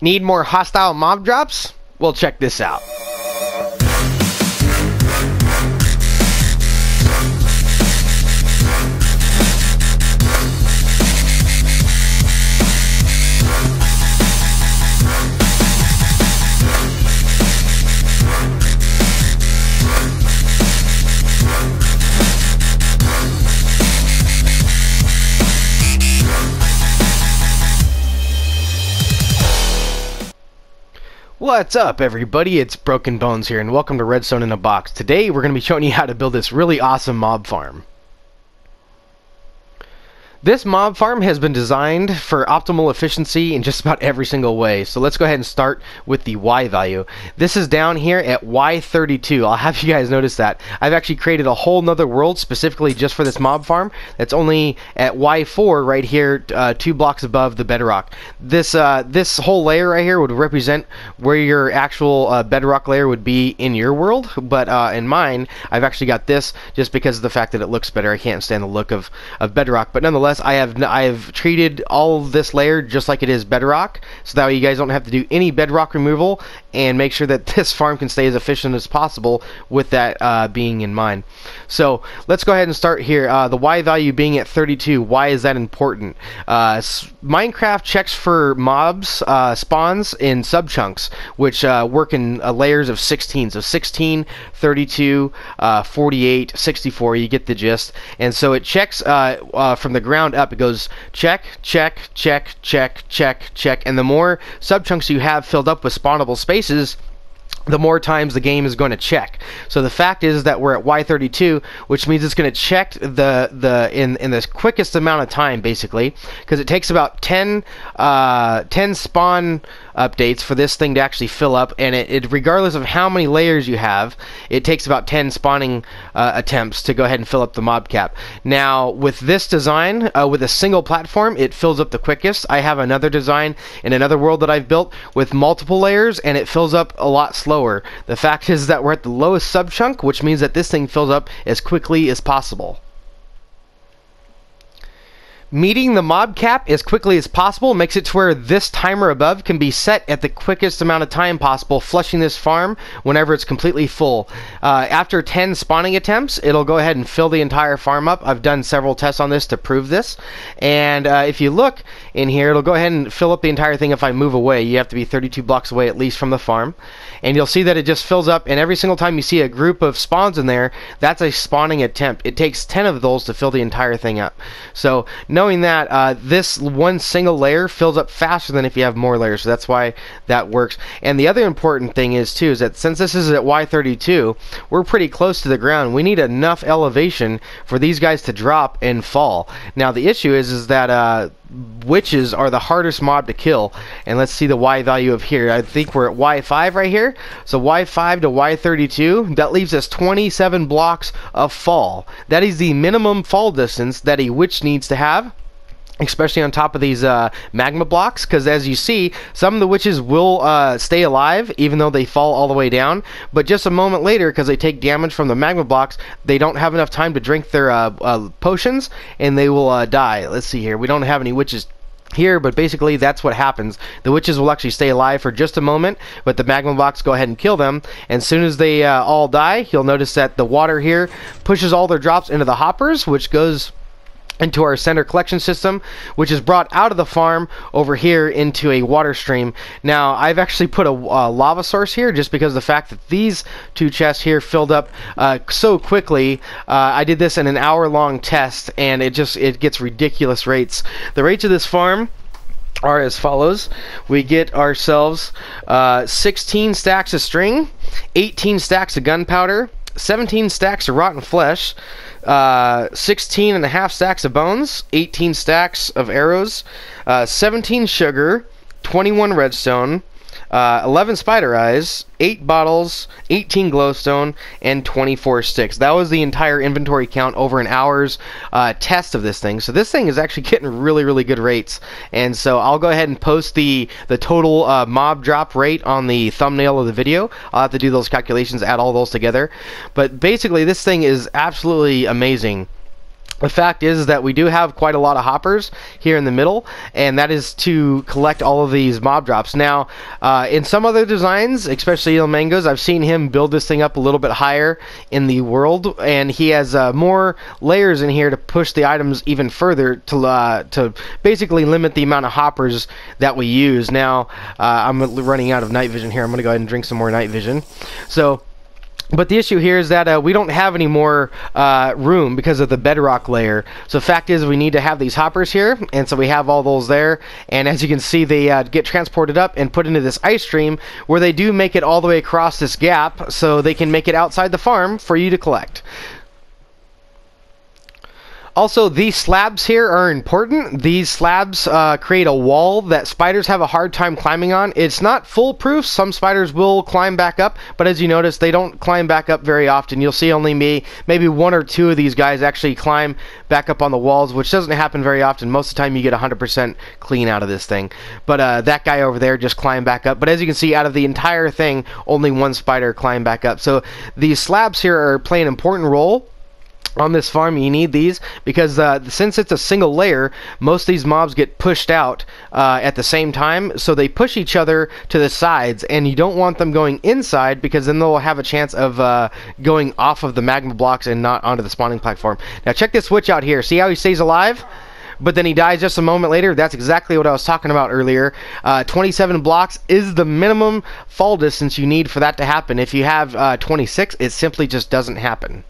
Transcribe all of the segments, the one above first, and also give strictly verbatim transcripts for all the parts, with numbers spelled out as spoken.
Need more hostile mob drops? Well, check this out. What's up, everybody? It's Broken Bones here, and welcome to Redstone in a Box. Today, we're going to be showing you how to build this really awesome mob farm. This mob farm has been designed for optimal efficiency in just about every single way. So let's go ahead and start with the Y value. This is down here at Y thirty-two. I'll have you guys notice that. I've actually created a whole nother world specifically just for this mob farm. That's only at Y four right here, uh, two blocks above the bedrock. This, uh, this whole layer right here would represent where your actual uh, bedrock layer would be in your world. But uh, in mine, I've actually got this just because of the fact that it looks better. I can't stand the look of, of bedrock. But nonetheless, I have I have treated all of this layer just like it is bedrock, so that way you guys don't have to do any bedrock removal, and make sure that this farm can stay as efficient as possible with that uh, being in mind. So let's go ahead and start here. Uh, the Y value being at thirty-two. Why is that important? Uh, Minecraft checks for mobs uh, spawns in sub chunks, which uh, work in uh, layers of sixteen. So sixteen, thirty-two, uh, forty-eight, sixty-four. You get the gist. And so it checks uh, uh, from the ground up. It goes check, check, check, check, check, check, and the more subchunks you have filled up with spawnable spaces, the more times the game is going to check. So the fact is that we're at Y thirty-two, which means it's going to check the the in in the quickest amount of time, basically, because it takes about ten spawn updates for this thing to actually fill up, and it, it regardless of how many layers you have, it takes about ten spawning uh, attempts to go ahead and fill up the mob cap. Now with this design, uh, with a single platform, it fills up the quickest. I have another design in another world that I've built with multiple layers, and it fills up a lot slower. The fact is that we're at the lowest sub chunk, which means that this thing fills up as quickly as possible. Meeting the mob cap as quickly as possible makes it to where this timer above can be set at the quickest amount of time possible, flushing this farm whenever it's completely full. Uh, after ten spawning attempts, it'll go ahead and fill the entire farm up. I've done several tests on this to prove this. And uh, if you look in here, it'll go ahead and fill up the entire thing if I move away. You have to be thirty-two blocks away at least from the farm. And you'll see that it just fills up, and every single time you see a group of spawns in there, that's a spawning attempt. It takes ten of those to fill the entire thing up. So, no Knowing that, uh, this one single layer fills up faster than if you have more layers, so that's why that works. And the other important thing is, too, is that since this is at Y thirty-two, we're pretty close to the ground. We need enough elevation for these guys to drop and fall. Now, the issue is, is that uh, witches are the hardest mob to kill. And let's see the Y value of here. I think we're at Y five right here. So Y five to Y thirty-two, that leaves us twenty-seven blocks of fall. That is the minimum fall distance that a witch needs to have, especially on top of these uh, magma blocks, because as you see, some of the witches will uh, stay alive even though they fall all the way down, but just a moment later, because they take damage from the magma blocks, they don't have enough time to drink their uh, uh, potions, and they will uh, die. Let's see here. We don't have any witches here, but basically that's what happens. The witches will actually stay alive for just a moment, but the magma blocks go ahead and kill them, and as soon as they uh, all die, you'll notice that the water here pushes all their drops into the hoppers, which goes into our center collection system, which is brought out of the farm over here into a water stream. Now, I've actually put a, a lava source here just because of the fact that these two chests here filled up uh, so quickly. Uh, I did this in an hour-long test, and it just it gets ridiculous rates. The rates of this farm are as follows. We get ourselves uh, sixteen stacks of string, eighteen stacks of gunpowder, seventeen stacks of rotten flesh, uh, sixteen and a half stacks of bones, eighteen stacks of arrows, uh, seventeen sugar, twenty-one redstone, uh, eleven spider eyes, eight bottles, eighteen glowstone, and twenty-four sticks. That was the entire inventory count over an hour's uh, test of this thing. So this thing is actually getting really, really good rates. And so I'll go ahead and post the, the total uh, mob drop rate on the thumbnail of the video. I'll have to do those calculations, add all those together. But basically, this thing is absolutely amazing. The fact is that we do have quite a lot of hoppers here in the middle, and that is to collect all of these mob drops. Now, uh, in some other designs, especially Il Mango's, I've seen him build this thing up a little bit higher in the world, and he has uh, more layers in here to push the items even further to uh, to basically limit the amount of hoppers that we use. Now, uh, I'm running out of night vision here. I'm going to go ahead and drink some more night vision. So. But the issue here is that uh, we don't have any more uh, room because of the bedrock layer. So the fact is we need to have these hoppers here, and so we have all those there. And as you can see, they uh, get transported up and put into this ice stream, where they do make it all the way across this gap, so they can make it outside the farm for you to collect. Also, these slabs here are important. These slabs uh, create a wall that spiders have a hard time climbing on. It's not foolproof. Some spiders will climb back up, but as you notice, they don't climb back up very often. You'll see only me, maybe one or two of these guys actually climb back up on the walls, which doesn't happen very often. Most of the time, you get one hundred percent clean out of this thing. But uh, that guy over there just climbed back up. But as you can see, out of the entire thing, only one spider climbed back up. So these slabs here are playing an important role. On this farm, you need these because uh, since it's a single layer, most of these mobs get pushed out uh, at the same time, so they push each other to the sides, and you don't want them going inside because then they'll have a chance of uh, going off of the magma blocks and not onto the spawning platform. Now check this witch out here. See how he stays alive? But then he dies just a moment later. That's exactly what I was talking about earlier. Uh, twenty-seven blocks is the minimum fall distance you need for that to happen. If you have uh, twenty-six, it simply just doesn't happen.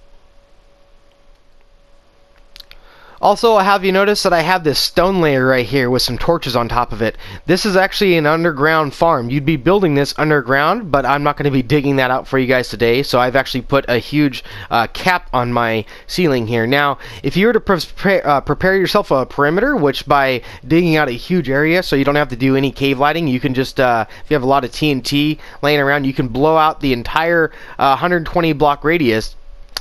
Also, have you noticed that I have this stone layer right here with some torches on top of it? This is actually an underground farm. You'd be building this underground, but I'm not going to be digging that out for you guys today, so I've actually put a huge uh, cap on my ceiling here. Now, if you were to pre uh, prepare yourself a perimeter, which by digging out a huge area so you don't have to do any cave lighting, you can just, uh, if you have a lot of T N T laying around, you can blow out the entire uh, one hundred twenty block radius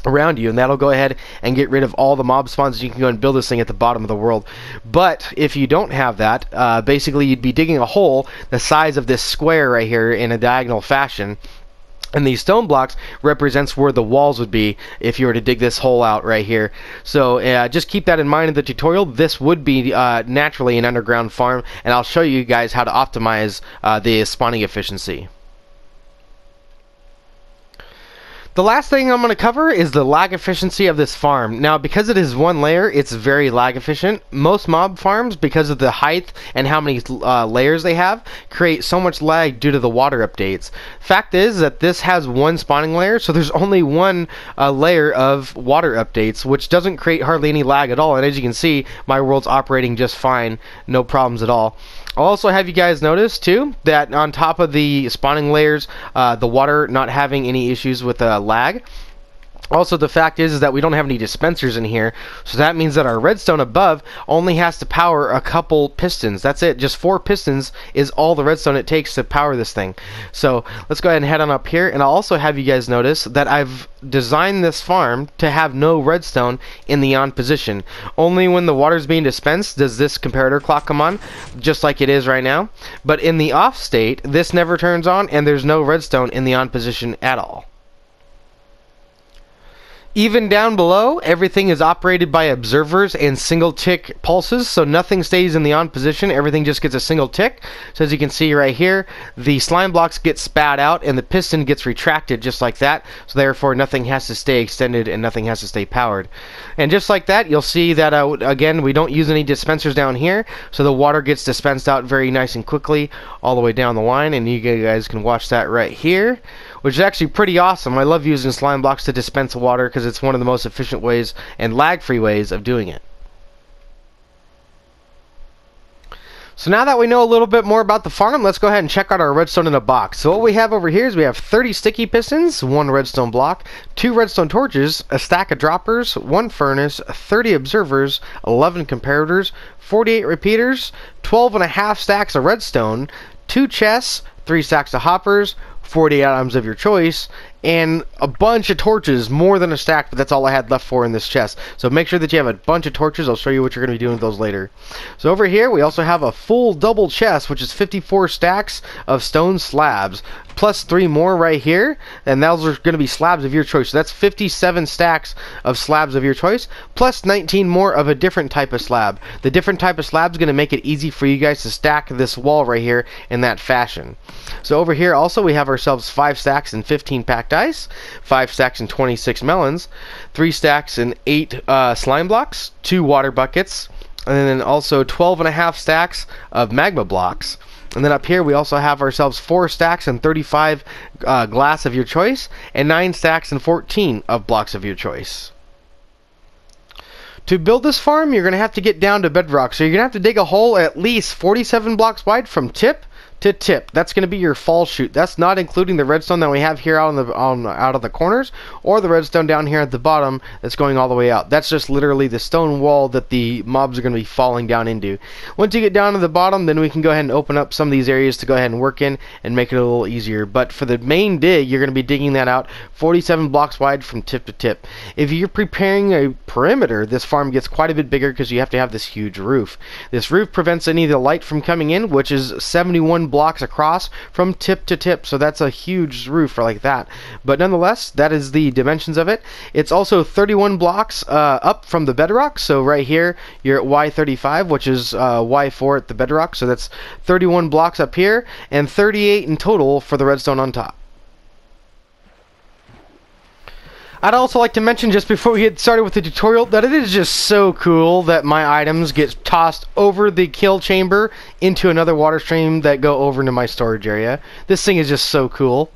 around you, and that'll go ahead and get rid of all the mob spawns. You can go and build this thing at the bottom of the world. But if you don't have that, uh, basically you'd be digging a hole the size of this square right here in a diagonal fashion, and these stone blocks represents where the walls would be if you were to dig this hole out right here. So uh, just keep that in mind in the tutorial. This would be uh, naturally an underground farm, and I'll show you guys how to optimize uh, the spawning efficiency. The last thing I'm going to cover is the lag efficiency of this farm. Now, because it is one layer, it's very lag efficient. Most mob farms, because of the height and how many uh, layers they have, create so much lag due to the water updates. Fact is that this has one spawning layer, so there's only one uh, layer of water updates, which doesn't create hardly any lag at all. And as you can see, my world's operating just fine, no problems at all. I'll also have you guys notice, too, that on top of the spawning layers, uh, the water not having any issues with uh, lag. Also, the fact is, is that we don't have any dispensers in here, so that means that our redstone above only has to power a couple pistons. That's it. Just four pistons is all the redstone it takes to power this thing. So let's go ahead and head on up here, and I'll also have you guys notice that I've designed this farm to have no redstone in the on position. Only when the water's being dispensed does this comparator clock come on, just like it is right now. But in the off state, this never turns on, and there's no redstone in the on position at all. Even down below, everything is operated by observers and single tick pulses, so nothing stays in the on position. Everything just gets a single tick. So as you can see right here, the slime blocks get spat out and the piston gets retracted just like that. So therefore, nothing has to stay extended and nothing has to stay powered. And just like that, you'll see that, uh, again, we don't use any dispensers down here, so the water gets dispensed out very nice and quickly all the way down the line, and you guys can watch that right here, which is actually pretty awesome. I love using slime blocks to dispense water because it's one of the most efficient ways and lag-free ways of doing it. So now that we know a little bit more about the farm, let's go ahead and check out our redstone in a box. So what we have over here is we have thirty sticky pistons, one redstone block, two redstone torches, a stack of droppers, one furnace, thirty observers, eleven comparators, forty-eight repeaters, twelve and a half stacks of redstone, two chests, three stacks of hoppers, forty items of your choice, and a bunch of torches, more than a stack, but that's all I had left for in this chest. So make sure that you have a bunch of torches. I'll show you what you're going to be doing with those later. So over here, we also have a full double chest, which is fifty-four stacks of stone slabs, plus three more right here, and those are going to be slabs of your choice. So that's fifty-seven stacks of slabs of your choice, plus nineteen more of a different type of slab. The different type of slab is going to make it easy for you guys to stack this wall right here in that fashion. So over here also, we have ourselves five stacks and fifteen packed ice, five stacks and twenty-six melons, three stacks and eight uh, slime blocks, two water buckets, and then also twelve and a half stacks of magma blocks. And then up here we also have ourselves four stacks and thirty-five uh, glass of your choice, and nine stacks and fourteen of blocks of your choice. To build this farm, you're going to have to get down to bedrock, so you're going to have to dig a hole at least forty-seven blocks wide from tip to tip. That's going to be your fall chute. That's not including the redstone that we have here out on the on, out of the corners, or the redstone down here at the bottom that's going all the way out. That's just literally the stone wall that the mobs are going to be falling down into. Once you get down to the bottom, then we can go ahead and open up some of these areas to go ahead and work in and make it a little easier. But for the main dig, you're going to be digging that out forty-seven blocks wide from tip to tip. If you're preparing a perimeter, this farm gets quite a bit bigger because you have to have this huge roof. This roof prevents any of the light from coming in, which is seventy-one blocks across from tip to tip, so that's a huge roof for like that. But nonetheless, that is the dimensions of it. It's also thirty-one blocks uh, up from the bedrock, so right here you're at Y thirty-five, which is uh, Y four at the bedrock, so that's thirty-one blocks up here, and thirty-eight in total for the redstone on top. I'd also like to mention, just before we get started with the tutorial, that it is just so cool that my items get tossed over the kill chamber into another water stream that go over into my storage area. This thing is just so cool.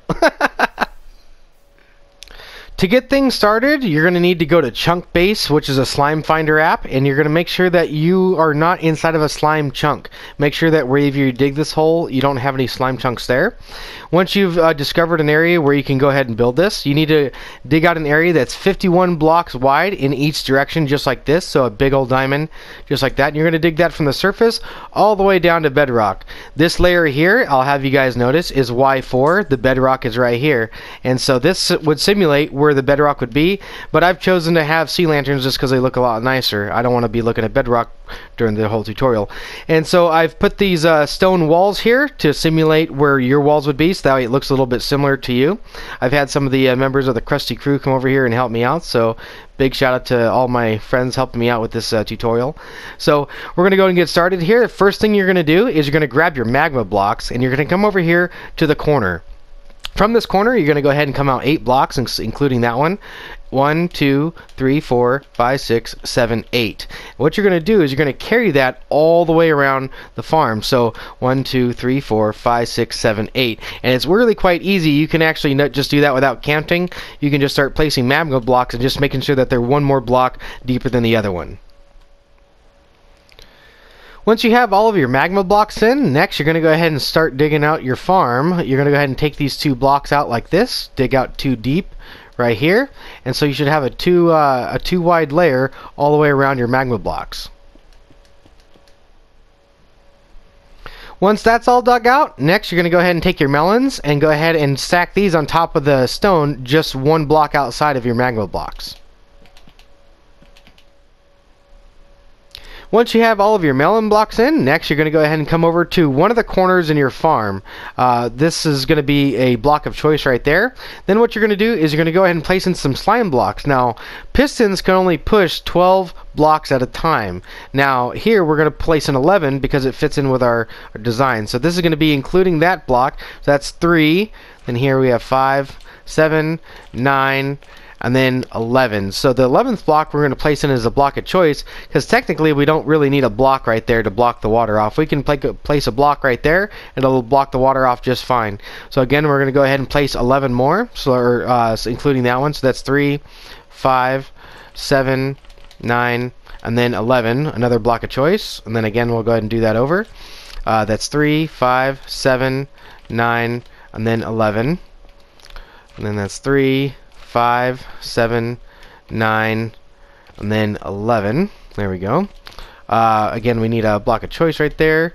To get things started, you're going to need to go to Chunk Base, which is a Slime Finder app, and you're going to make sure that you are not inside of a slime chunk. Make sure that wherever you dig this hole, you don't have any slime chunks there. Once you've uh, discovered an area where you can go ahead and build this, you need to dig out an area that's fifty-one blocks wide in each direction, just like this, so a big old diamond, just like that. And you're going to dig that from the surface all the way down to bedrock. This layer here, I'll have you guys notice, is Y four. The bedrock is right here, and so this would simulate where the bedrock would be, but I've chosen to have sea lanterns just because they look a lot nicer. I don't want to be looking at bedrock during the whole tutorial. And so I've put these uh, stone walls here to simulate where your walls would be, so that way it looks a little bit similar to you. I've had some of the uh, members of the Krusty Crew come over here and help me out, so big shout out to all my friends helping me out with this uh, tutorial. So we're going to go and get started here. The first thing you're going to do is you're going to grab your magma blocks, and you're going to come over here to the corner. From this corner, you're going to go ahead and come out eight blocks, including that one. One, two, three, four, five, six, seven, eight. What you're going to do is you're going to carry that all the way around the farm. So one, two, three, four, five, six, seven, eight. And it's really quite easy. You can actually not just do that without counting. You can just start placing magma blocks and just making sure that they're one more block deeper than the other one. Once you have all of your magma blocks in, next you're going to go ahead and start digging out your farm. You're going to go ahead and take these two blocks out like this, dig out two deep right here, and so you should have a two, uh, a two wide layer all the way around your magma blocks. Once that's all dug out, next you're going to go ahead and take your melons and go ahead and stack these on top of the stone just one block outside of your magma blocks. Once you have all of your melon blocks in, next you're going to go ahead and come over to one of the corners in your farm. Uh, this is going to be a block of choice right there. Then what you're going to do is you're going to go ahead and place in some slime blocks. Now, pistons can only push twelve blocks at a time. Now, here we're going to place an eleven because it fits in with our, our design. So this is going to be including that block. So that's three. Then here we have five, seven, nine, and then eleven. So the eleventh block we're going to place in as a block of choice, because technically we don't really need a block right there to block the water off. We can place a block right there and it'll block the water off just fine. So again, we're going to go ahead and place eleven more, so or, uh, including that one. So that's three, five, seven, nine, and then eleven, another block of choice. And then again, we'll go ahead and do that over. Uh, that's three, five, seven, nine, and then eleven. And then that's three, five, seven, nine, and then eleven. There we go. Uh, again, we need a block of choice right there.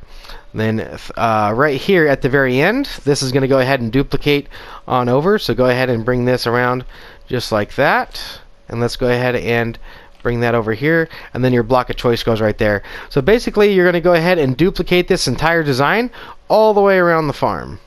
Then uh, right here at the very end, this is going to go ahead and duplicate on over. So go ahead and bring this around just like that. And let's go ahead and bring that over here, and then your block of choice goes right there. So basically you're going to go ahead and duplicate this entire design all the way around the farm.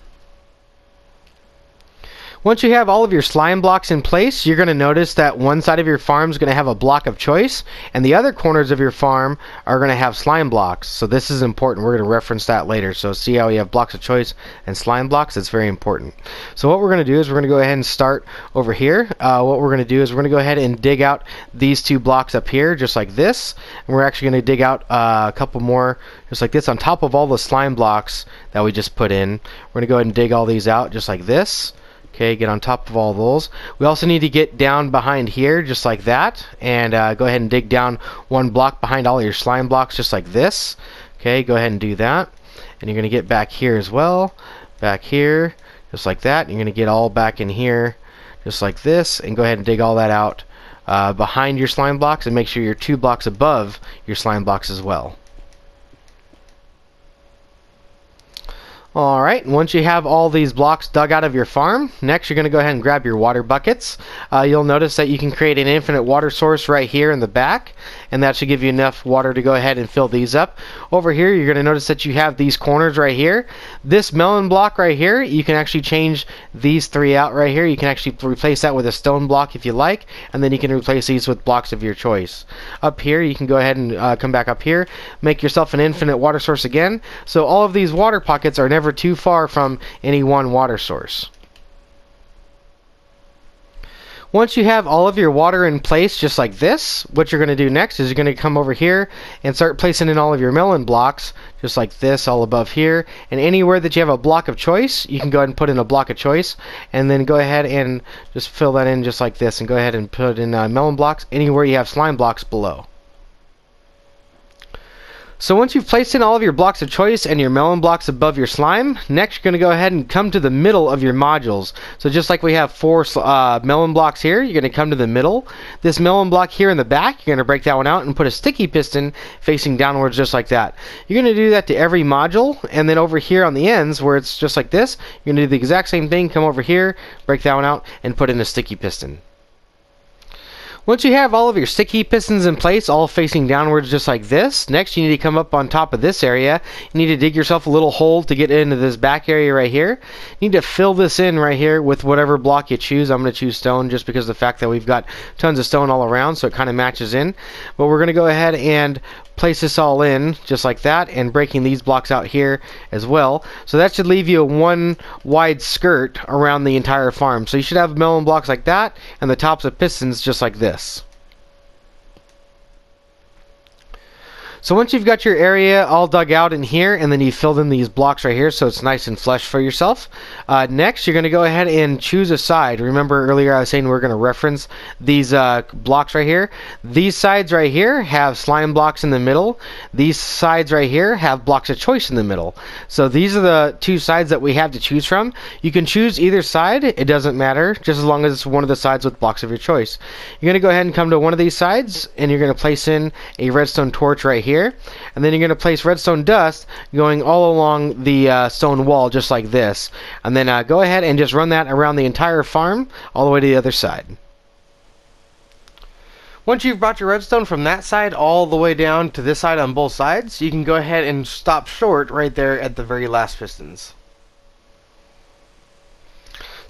Once you have all of your slime blocks in place, you're going to notice that one side of your farm is going to have a block of choice, and the other corners of your farm are going to have slime blocks. So this is important. We're going to reference that later. So see how you have blocks of choice and slime blocks? It's very important. So what we're going to do is we're going to go ahead and start over here. Uh, what we're going to do is we're going to go ahead and dig out these two blocks up here just like this. And we're actually going to dig out uh, a couple more just like this on top of all the slime blocks that we just put in. We're going to go ahead and dig all these out just like this. Okay, get on top of all those. We also need to get down behind here just like that, and uh, go ahead and dig down one block behind all your slime blocks just like this. Okay, go ahead and do that, and you're gonna get back here as well, back here just like that, and you're gonna get all back in here just like this, and go ahead and dig all that out uh, behind your slime blocks, and make sure you're two blocks above your slime blocks as well. Alright, once you have all these blocks dug out of your farm, next you're going to go ahead and grab your water buckets. Uh, you'll notice that you can create an infinite water source right here in the back, and that should give you enough water to go ahead and fill these up. Over here, you're going to notice that you have these corners right here. This melon block right here, you can actually change these three out right here. You can actually replace that with a stone block if you like, and then you can replace these with blocks of your choice. Up here, you can go ahead and uh, come back up here, make yourself an infinite water source again. So all of these water pockets are never never too far from any one water source. Once you have all of your water in place just like this, what you're going to do next is you're going to come over here and start placing in all of your melon blocks just like this all above here, and anywhere that you have a block of choice you can go ahead and put in a block of choice, and then go ahead and just fill that in just like this, and go ahead and put in uh, melon blocks anywhere you have slime blocks below. So once you've placed in all of your blocks of choice and your melon blocks above your slime, next you're going to go ahead and come to the middle of your modules. So just like we have four uh, melon blocks here, you're going to come to the middle. This melon block here in the back, you're going to break that one out and put a sticky piston facing downwards just like that. You're going to do that to every module, and then over here on the ends where it's just like this, you're going to do the exact same thing. Come over here, break that one out, and put in a sticky piston. Once you have all of your sticky pistons in place, all facing downwards just like this, next you need to come up on top of this area. You need to dig yourself a little hole to get into this back area right here. You need to fill this in right here with whatever block you choose. I'm going to choose stone just because of the fact that we've got tons of stone all around, so it kind of matches in. But we're going to go ahead and place this all in just like that, and breaking these blocks out here as well. So that should leave you a one wide skirt around the entire farm. So you should have melon blocks like that, and the tops of pistons just like this. So once you've got your area all dug out in here, and then you filled in these blocks right here so it's nice and flush for yourself, uh, next you're going to go ahead and choose a side. Remember earlier I was saying we're going to reference these uh, blocks right here. These sides right here have slime blocks in the middle. These sides right here have blocks of choice in the middle. So these are the two sides that we have to choose from. You can choose either side, it doesn't matter, just as long as it's one of the sides with blocks of your choice. You're going to go ahead and come to one of these sides, and you're going to place in a redstone torch right here. Here, and then you're going to place redstone dust going all along the uh, stone wall just like this, and then uh, go ahead and just run that around the entire farm all the way to the other side. Once you've brought your redstone from that side all the way down to this side on both sides, you can go ahead and stop short right there at the very last pistons.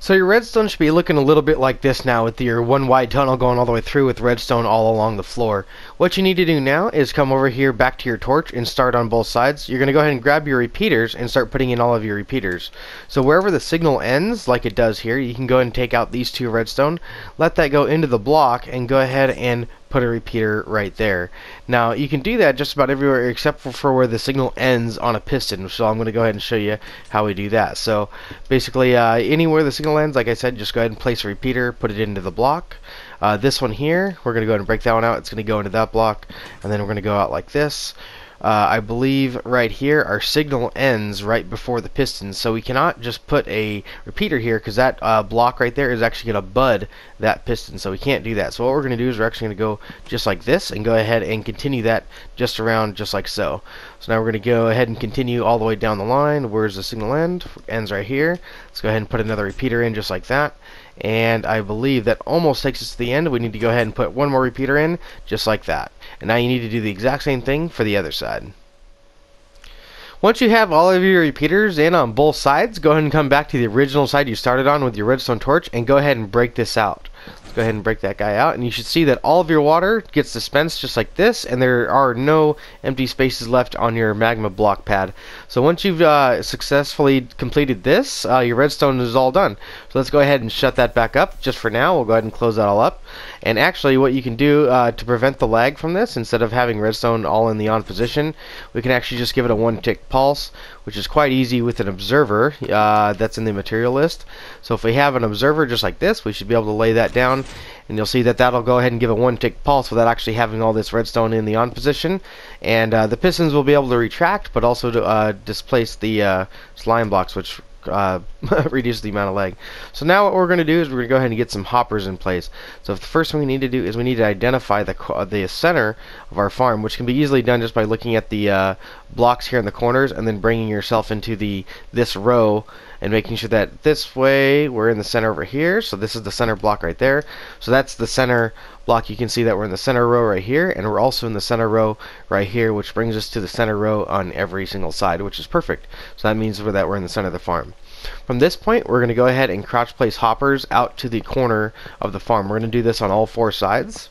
So your redstone should be looking a little bit like this now, with your one wide tunnel going all the way through with redstone all along the floor. What you need to do now is come over here back to your torch and start on both sides. You're going to go ahead and grab your repeaters and start putting in all of your repeaters. So wherever the signal ends, like it does here, you can go ahead and take out these two redstone, let that go into the block, and go ahead and put a repeater right there. Now you can do that just about everywhere except for, for where the signal ends on a piston, so I'm going to go ahead and show you how we do that. So basically uh, anywhere the signal ends, like I said, just go ahead and place a repeater, put it into the block. Uh, this one here, we're going to go ahead and break that one out. It's going to go into that block, and then we're going to go out like this. Uh, I believe right here our signal ends right before the pistons, so we cannot just put a repeater here because that uh, block right there is actually going to bud that piston, so we can't do that. So what we're going to do is we're actually going to go just like this and go ahead and continue that just around just like so. So now we're going to go ahead and continue all the way down the line. Where's the signal end? Ends right here. Let's go ahead and put another repeater in just like that, and I believe that almost takes us to the end. We need to go ahead and put one more repeater in just like that. And now you need to do the exact same thing for the other side. Once you have all of your repeaters in on both sides, go ahead and come back to the original side you started on with your redstone torch and go ahead and break this out. Let's go ahead and break that guy out, and you should see that all of your water gets dispensed just like this, and there are no empty spaces left on your magma block pad. So once you've uh, successfully completed this, uh, your redstone is all done. So let's go ahead and shut that back up just for now. We'll go ahead and close that all up. And actually what you can do uh, to prevent the lag from this, instead of having redstone all in the on position, we can actually just give it a one tick pulse, which is quite easy with an observer uh, that's in the material list. So if we have an observer just like this, we should be able to lay that down, and you'll see that that'll go ahead and give a one tick pulse without actually having all this redstone in the on position, and uh, the pistons will be able to retract but also to uh, displace the uh, slime blocks, which Uh, reduce the amount of lag. So now what we're going to do is we're going to go ahead and get some hoppers in place. So if the first thing we need to do is we need to identify the the center of our farm, which can be easily done just by looking at the uh, blocks here in the corners and then bringing yourself into the this row and making sure that this way we're in the center over here. So this is the center block right there. So that's the center block. You can see that we're in the center row right here, and we're also in the center row right here, which brings us to the center row on every single side, which is perfect. So that means that we're in the center of the farm. From this point, we're going to go ahead and crouch place hoppers out to the corner of the farm. We're going to do this on all four sides.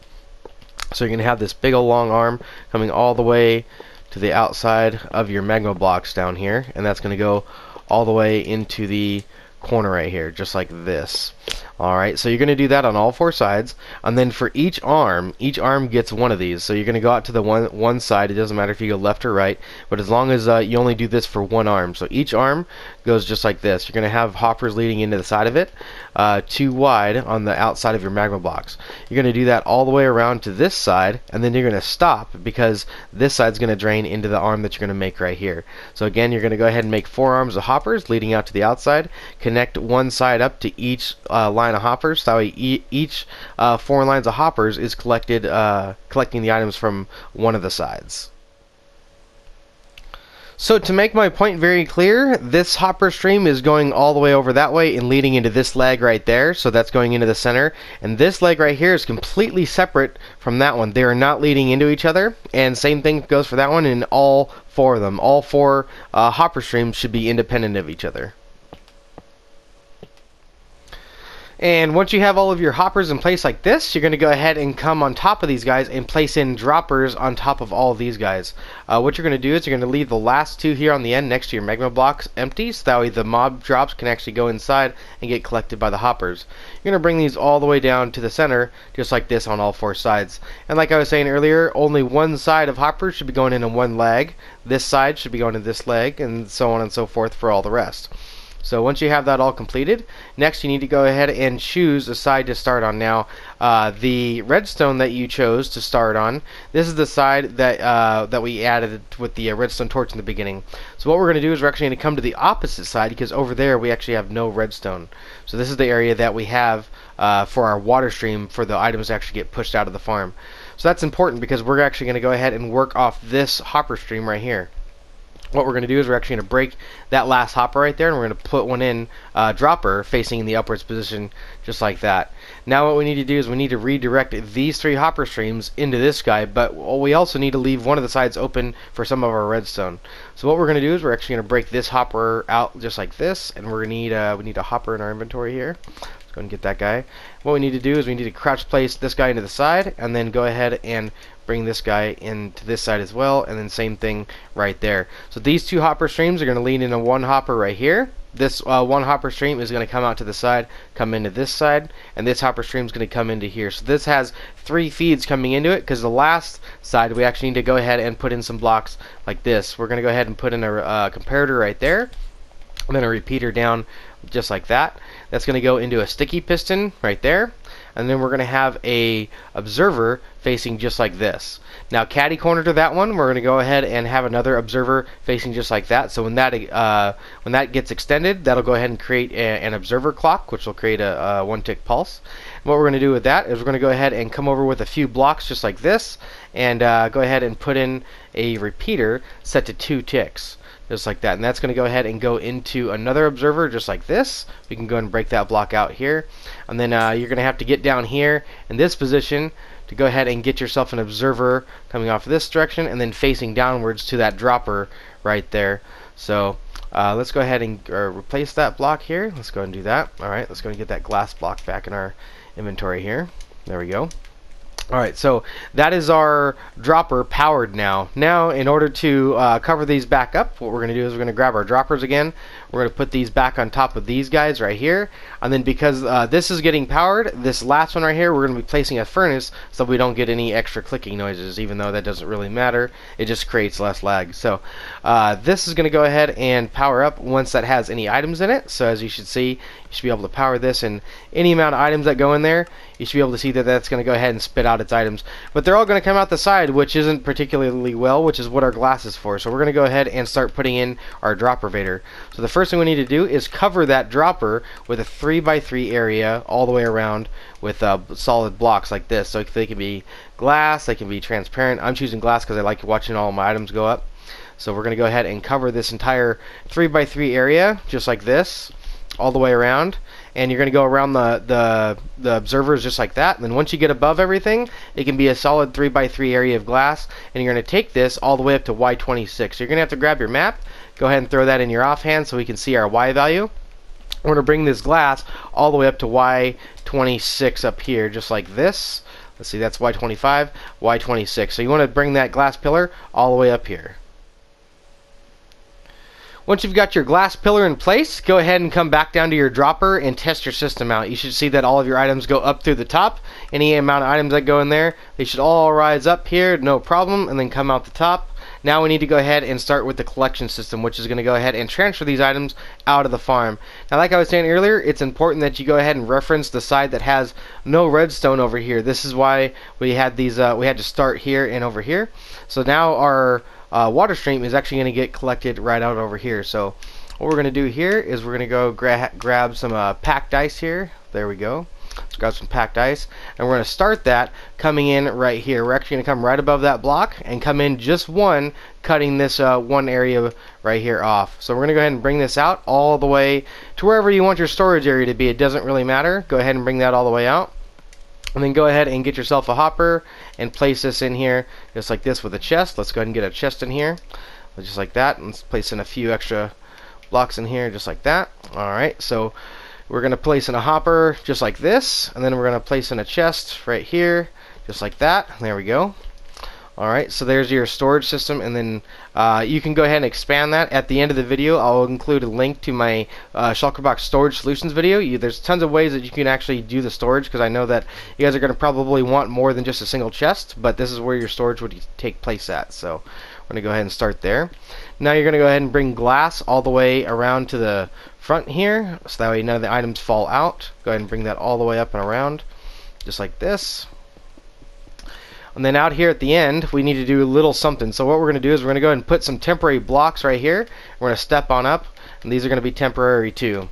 So you're going to have this big old long arm coming all the way to the outside of your magma blocks down here, and that's going to go all the way into the corner right here, just like this. Alright, so you're going to do that on all four sides, and then for each arm, each arm gets one of these. So you're going to go out to the one one side. It doesn't matter if you go left or right, but as long as uh, you only do this for one arm. So each arm goes just like this. You're going to have hoppers leading into the side of it, uh, two wide on the outside of your magma blocks. You're going to do that all the way around to this side, and then you're going to stop because this side's going to drain into the arm that you're going to make right here. So again, you're going to go ahead and make four arms of hoppers leading out to the outside. Connect one side up to each uh, line of hoppers. So each uh, four lines of hoppers is collected, uh, collecting the items from one of the sides. So to make my point very clear, this hopper stream is going all the way over that way and leading into this leg right there, so that's going into the center, and this leg right here is completely separate from that one. They are not leading into each other, and same thing goes for that one and all four of them. All four uh, hopper streams should be independent of each other. And once you have all of your hoppers in place like this, you're going to go ahead and come on top of these guys and place in droppers on top of all of these guys. Uh, what you're going to do is you're going to leave the last two here on the end next to your magma blocks empty, so that way the mob drops can actually go inside and get collected by the hoppers. You're going to bring these all the way down to the center, just like this on all four sides. And like I was saying earlier, only one side of hoppers should be going into one leg, this side should be going into this leg, and so on and so forth for all the rest. So once you have that all completed, next you need to go ahead and choose a side to start on. Now, uh, the redstone that you chose to start on, this is the side that uh, that we added with the uh, redstone torch in the beginning. So what we're going to do is we're actually going to come to the opposite side, because over there we actually have no redstone. So this is the area that we have uh, for our water stream for the items to actually get pushed out of the farm. So that's important because we're actually going to go ahead and work off this hopper stream right here. What we're going to do is we're actually going to break that last hopper right there, and we're going to put one in uh, dropper facing in the upwards position just like that. Now what we need to do is we need to redirect these three hopper streams into this guy, but we also need to leave one of the sides open for some of our redstone. So what we're going to do is we're actually going to break this hopper out just like this, and we're going to need uh, we need a hopper in our inventory here. Let's go and get that guy. What we need to do is we need to crouch place this guy into the side, and then go ahead and bring this guy into this side as well, and then same thing right there. So these two hopper streams are going to lead into one hopper right here. This uh, one hopper stream is going to come out to the side, come into this side, and this hopper stream is going to come into here. So this has three feeds coming into it, because the last side we actually need to go ahead and put in some blocks like this. We're going to go ahead and put in a uh, comparator right there, and then a repeater down just like that. That's going to go into a sticky piston right there. and then we're going to have a observer facing just like this. Now catty corner to that one, we're going to go ahead and have another observer facing just like that. So when that uh, when that gets extended, that'll go ahead and create a, an observer clock, which will create a, a one tick pulse. And what we're going to do with that is we're going to go ahead and come over with a few blocks just like this, and uh, go ahead and put in a repeater set to two ticks. Just like that, and that's going to go ahead and go into another observer just like this. We can go and break that block out here, and then uh, you're going to have to get down here in this position to go ahead and get yourself an observer coming off this direction and then facing downwards to that dropper right there. So uh, let's go ahead and uh, replace that block here. Let's go ahead and do that. Alright, let's go and get that glass block back in our inventory here. There we go. Alright, so that is our dropper powered now. Now, in order to uh, cover these back up, what we're going to do is we're going to grab our droppers again. We're going to put these back on top of these guys right here. And then because uh, this is getting powered, this last one right here, we're going to be placing a furnace so we don't get any extra clicking noises, even though that doesn't really matter. It just creates less lag. So uh, this is going to go ahead and power up once that has any items in it. So as you should see, you should be able to power this, and any amount of items that go in there, you should be able to see that that's going to go ahead and spit out its items, but they're all going to come out the side, which isn't particularly well, which is what our glass is for. So we're going to go ahead and start putting in our dropper vader. So the first thing we need to do is cover that dropper with a three by three area all the way around with uh, solid blocks like this. So they can be glass, they can be transparent. I'm choosing glass because I like watching all my items go up. So we're going to go ahead and cover this entire three by three area just like this, all the way around, and you're going to go around the, the the observers just like that. And then once you get above everything, it can be a solid three by three area of glass, and you're going to take this all the way up to Y twenty-six. So you're going to have to grab your map, go ahead and throw that in your offhand so we can see our Y value. We're going to bring this glass all the way up to Y twenty-six up here just like this. Let's see, that's Y twenty-five, Y twenty-six. So you want to bring that glass pillar all the way up here. Once you've got your glass pillar in place, go ahead and come back down to your dropper and test your system out. You should see that all of your items go up through the top. Any amount of items that go in there, they should all rise up here, no problem, and then come out the top. Now we need to go ahead and start with the collection system, which is going to go ahead and transfer these items out of the farm. Now, like I was saying earlier, it's important that you go ahead and reference the side that has no redstone over here. This is why we had these. Uh, we had to start here and over here. So now our Uh, water stream is actually going to get collected right out over here. So what we're going to do here is we're going to go gra grab some uh, packed ice here. There we go. Let's grab some packed ice, and we're going to start that coming in right here. We're actually going to come right above that block and come in just one, cutting this uh, one area right here off. So we're going to go ahead and bring this out all the way to wherever you want your storage area to be. It doesn't really matter. Go ahead and bring that all the way out, and then go ahead and get yourself a hopper and place this in here just like this with a chest. Let's go ahead and get a chest in here just like that, and let's place in a few extra blocks in here just like that. Alright, so we're gonna place in a hopper just like this, and then we're gonna place in a chest right here just like that. There we go. Alright, so there's your storage system, and then uh, you can go ahead and expand that. At the end of the video, I'll include a link to my uh, Shulkerbox storage solutions video. You, there's tons of ways that you can actually do the storage, because I know that you guys are going to probably want more than just a single chest, but this is where your storage would take place at. So I'm going to go ahead and start there. Now you're going to go ahead and bring glass all the way around to the front here, so that way none of the items fall out. Go ahead and bring that all the way up and around, just like this. And then out here at the end, we need to do a little something. So what we're going to do is we're going to go ahead and put some temporary blocks right here. We're going to step on up, and these are going to be temporary too.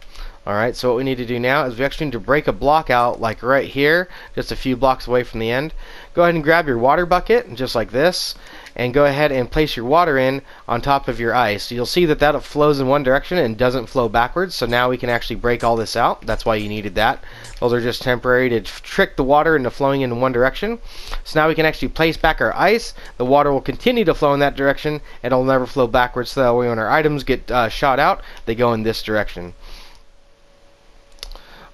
Alright, so what we need to do now is we actually need to break a block out like right here, just a few blocks away from the end. Go ahead and grab your water bucket, just like this, and go ahead and place your water in on top of your ice. You'll see that that flows in one direction and doesn't flow backwards, so now we can actually break all this out. That's why you needed that. Those are just temporary to trick the water into flowing in one direction. So now we can actually place back our ice. The water will continue to flow in that direction, and it'll never flow backwards, so that way when our items get uh, shot out, they go in this direction.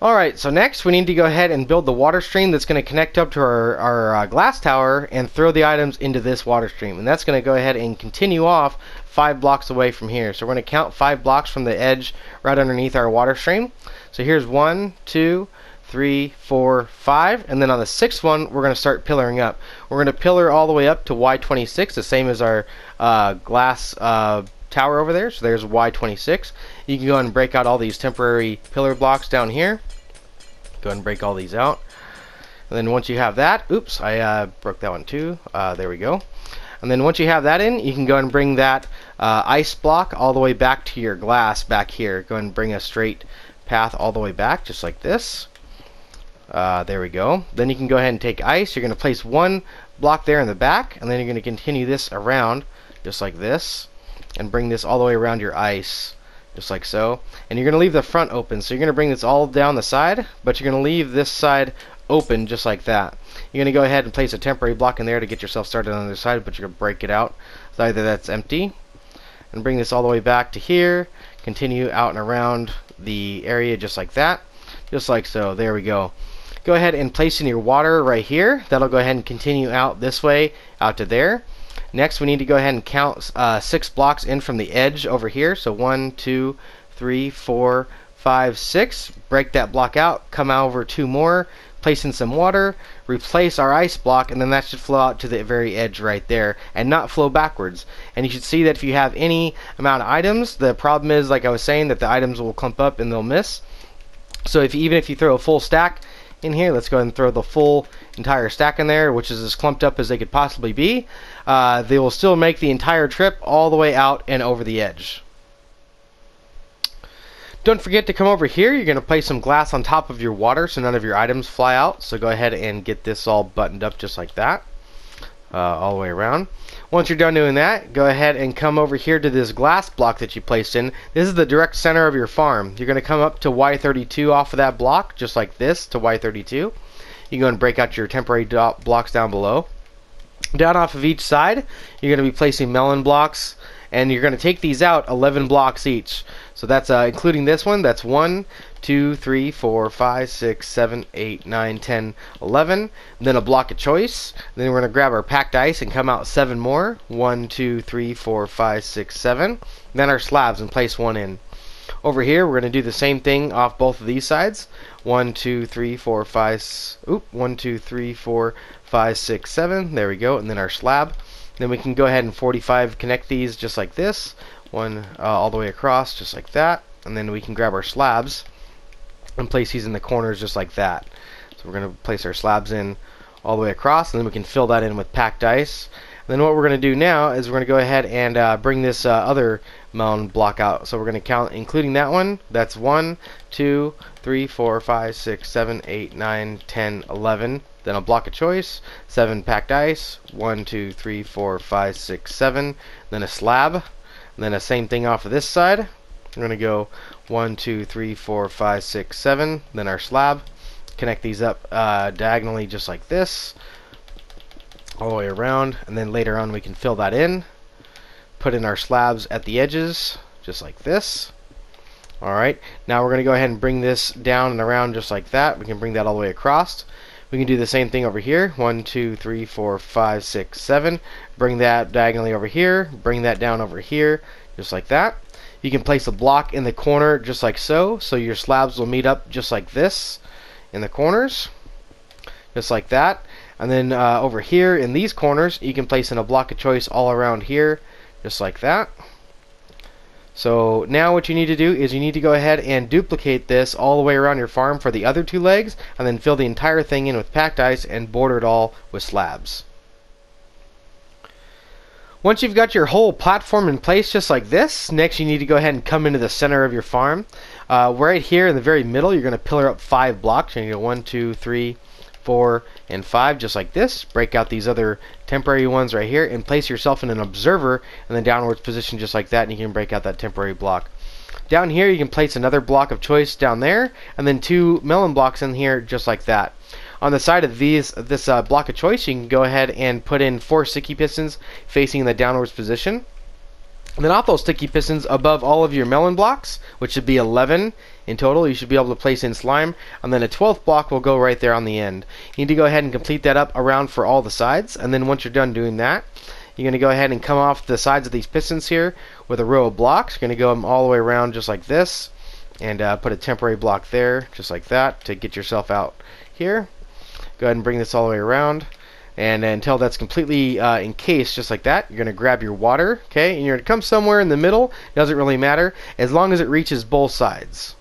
Alright, so next we need to go ahead and build the water stream that's going to connect up to our, our uh, glass tower and throw the items into this water stream. And that's going to go ahead and continue off five blocks away from here. So we're going to count five blocks from the edge right underneath our water stream. So here's one, two, three, four, five, and then on the sixth one, we're going to start pillaring up. We're going to pillar all the way up to Y twenty-six, the same as our uh, glass uh, tower over there. So there's Y twenty-six. You can go ahead and break out all these temporary pillar blocks down here. Go ahead and break all these out. And then once you have that, oops, I uh, broke that one too. Uh, there we go. And then once you have that in, you can go and bring that uh, ice block all the way back to your glass back here. Go and bring a straight path all the way back, just like this. Uh, there we go. Then you can go ahead and take ice. You're going to place one block there in the back, and then you're going to continue this around, just like this, and bring this all the way around your ice, just like so. And you're going to leave the front open, so you're going to bring this all down the side, but you're going to leave this side open just like that. You're going to go ahead and place a temporary block in there to get yourself started on the other side, but you're going to break it out so either that's empty, and bring this all the way back to here, continue out and around the area just like that, just like so. There we go. Go ahead and place in your water right here. That'll go ahead and continue out this way out to there. Next we need to go ahead and count uh, six blocks in from the edge over here. So one, two, three, four, five, six. Break that block out, come over two more, place in some water, replace our ice block, and then that should flow out to the very edge right there and not flow backwards. And you should see that if you have any amount of items, the problem is, like I was saying, that the items will clump up and they'll miss. So if even if you throw a full stack in here, let's go ahead and throw the full entire stack in there, which is as clumped up as they could possibly be. Uh, they will still make the entire trip all the way out and over the edge. Don't forget to come over here. You're going to place some glass on top of your water so none of your items fly out. So go ahead and get this all buttoned up just like that, uh, all the way around. Once you're done doing that, go ahead and come over here to this glass block that you placed in. This is the direct center of your farm. You're going to come up to Y thirty-two off of that block, just like this, to Y thirty-two. You go and break out your temporary blocks down below. Down off of each side, you're going to be placing melon blocks, and you're going to take these out eleven blocks each. So that's uh, including this one. That's one, two, three, four, five, six, seven, eight, nine, ten, eleven. And then a block of choice. Then we're going to grab our packed ice and come out seven more. One, two, three, four, five, six, seven. And then our slabs and place one in. Over here, we're going to do the same thing off both of these sides. One, two, three, four, five. Oop. One, two, three, four, five, six, seven. There we go. And then our slab. Then we can go ahead and forty-five connect these just like this. One uh, all the way across, just like that. And then we can grab our slabs and place these in the corners just like that. So we're going to place our slabs in all the way across, and then we can fill that in with packed ice. And then what we're going to do now is we're going to go ahead and uh, bring this uh, other melon block out. So we're going to count, including that one. That's one, two, three, four, five, six, seven, eight, nine, ten, eleven. Then a block of choice, seven packed ice, one, two, three, four, five, six, seven. Then a slab. And then the same thing off of this side. We're going to go one, two, three, four, five, six, seven. Then our slab. Connect these up uh, diagonally just like this, all the way around, and then later on we can fill that in, put in our slabs at the edges just like this. Alright, now we're going to go ahead and bring this down and around just like that. We can bring that all the way across. We can do the same thing over here. One, two, three, four, five, six, seven. Bring that diagonally over here, bring that down over here just like that. You can place a block in the corner just like so, so your slabs will meet up just like this in the corners, just like that. And then uh, over here in these corners, you can place in a block of choice all around here, just like that. So now what you need to do is you need to go ahead and duplicate this all the way around your farm for the other two legs, and then fill the entire thing in with packed ice and border it all with slabs. Once you've got your whole platform in place just like this, next you need to go ahead and come into the center of your farm. Uh, right here in the very middle, you're going to pillar up five blocks. You're going to go one, two, three, four, and five, just like this. Break out these other temporary ones right here and place yourself in an observer in the downwards position just like that, and you can break out that temporary block. Down here, you can place another block of choice down there, and then two melon blocks in here just like that. On the side of these, this uh, block of choice, you can go ahead and put in four sticky pistons facing in the downwards position. And then off those sticky pistons above all of your melon blocks, which should be eleven in total, you should be able to place in slime. And then a twelfth block will go right there on the end. You need to go ahead and complete that up around for all the sides. And then once you're done doing that, you're going to go ahead and come off the sides of these pistons here with a row of blocks. You're going to go them all the way around just like this, and uh, put a temporary block there just like that to get yourself out here. Go ahead and bring this all the way around, and until that's completely uh, encased just like that, you're going to grab your water, okay, and you're going to come somewhere in the middle. Doesn't really matter as long as it reaches both sides.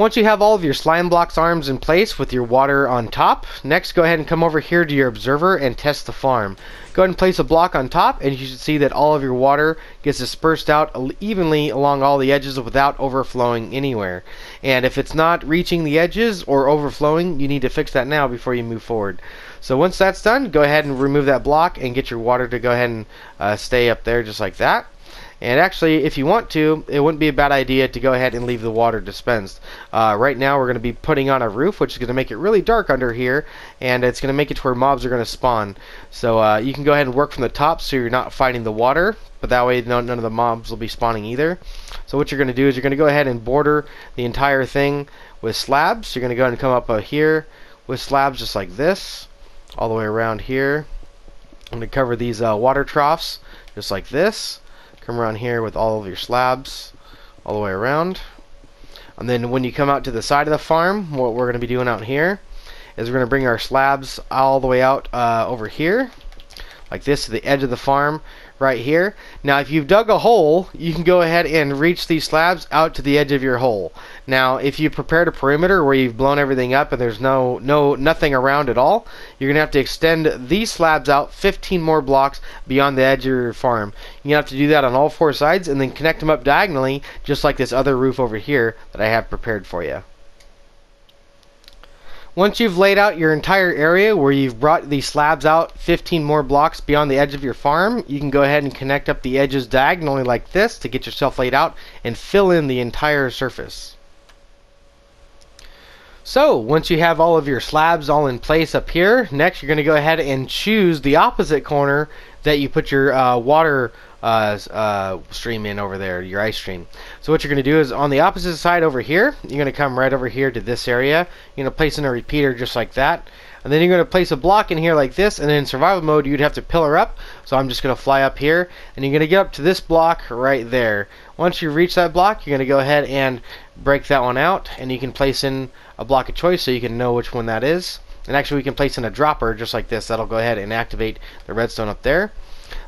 Once you have all of your slime blocks arms in place with your water on top, next go ahead and come over here to your observer and test the farm. Go ahead and place a block on top and you should see that all of your water gets dispersed out evenly along all the edges without overflowing anywhere. And if it's not reaching the edges or overflowing, you need to fix that now before you move forward. So once that's done, go ahead and remove that block and get your water to go ahead and uh, stay up there just like that. And actually, if you want to, it wouldn't be a bad idea to go ahead and leave the water dispensed. Uh, right now, we're going to be putting on a roof, which is going to make it really dark under here, and it's going to make it to where mobs are going to spawn. So uh, you can go ahead and work from the top so you're not fighting the water, but that way no, none of the mobs will be spawning either. So what you're going to do is you're going to go ahead and border the entire thing with slabs. So you're going to go ahead and come up uh, here with slabs just like this, all the way around here. I'm going to cover these uh, water troughs just like this. Come around here with all of your slabs all the way around, and then when you come out to the side of the farm, what we're going to be doing out here is we're going to bring our slabs all the way out uh, over here like this to the edge of the farm right here. Now if you've dug a hole, you can go ahead and reach these slabs out to the edge of your hole. Now if you prepared a perimeter where you've blown everything up and there's no no nothing around at all, you're gonna have to extend these slabs out fifteen more blocks beyond the edge of your farm. You have to do that on all four sides and then connect them up diagonally, just like this other roof over here that I have prepared for you. Once you've laid out your entire area where you've brought these slabs out fifteen more blocks beyond the edge of your farm, you can go ahead and connect up the edges diagonally like this to get yourself laid out and fill in the entire surface. So once you have all of your slabs all in place up here, next you're going to go ahead and choose the opposite corner that you put your uh, water Uh, uh, stream in over there, your ice stream. So what you're going to do is on the opposite side over here, you're going to come right over here to this area. You're going to place in a repeater just like that, and then you're going to place a block in here like this, and then in survival mode you'd have to pillar up. So I'm just going to fly up here, and you're going to get up to this block right there. Once you reach that block, you're going to go ahead and break that one out, and you can place in a block of choice so you can know which one that is. And actually we can place in a dropper just like this. That'll go ahead and activate the redstone up there.